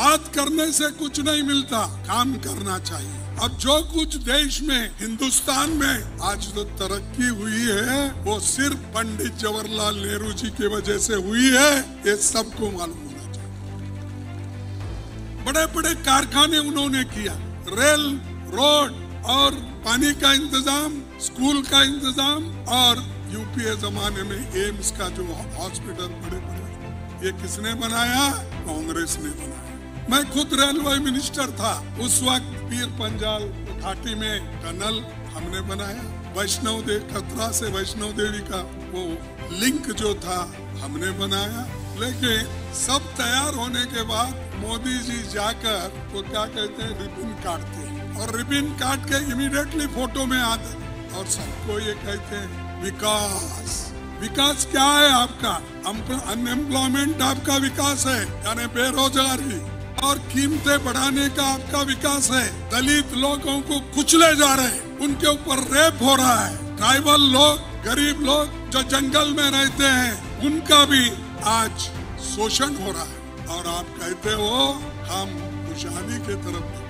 बात करने से कुछ नहीं मिलता, काम करना चाहिए। अब जो कुछ देश में, हिंदुस्तान में आज जो तरक्की हुई है वो सिर्फ पंडित जवाहरलाल नेहरू जी की वजह से हुई है, ये सबको मालूम होना चाहिए। बड़े बड़े कारखाने उन्होंने किया, रेल, रोड और पानी का इंतजाम, स्कूल का इंतजाम और यूपीए जमाने में एम्स का जो हॉस्पिटल बड़े बड़े, ये किसने बनाया? कांग्रेस ने बनाया। मैं खुद रेलवे मिनिस्टर था उस वक्त। पीर पंजाल घाटी में टनल हमने बनाया, वैष्णो देवी, कटरा से वैष्णो देवी का वो लिंक जो था हमने बनाया। लेकिन सब तैयार होने के बाद मोदी जी जाकर वो क्या कहते हैं, रिबन काटते हैं, और रिबन काट के इमीडिएटली फोटो में आते और सबको ये कहते हैं विकास। विकास क्या है आपका? अनएम्प्लॉयमेंट आपका विकास है, यानी बेरोजगारी, और कीमतें बढ़ाने का आपका विकास है। दलित लोगों को कुचले जा रहे हैं, उनके ऊपर रेप हो रहा है। ट्राइबल लोग, गरीब लोग जो जंगल में रहते हैं, उनका भी आज शोषण हो रहा है। और आप कहते हो हम खुशहाली के तरफ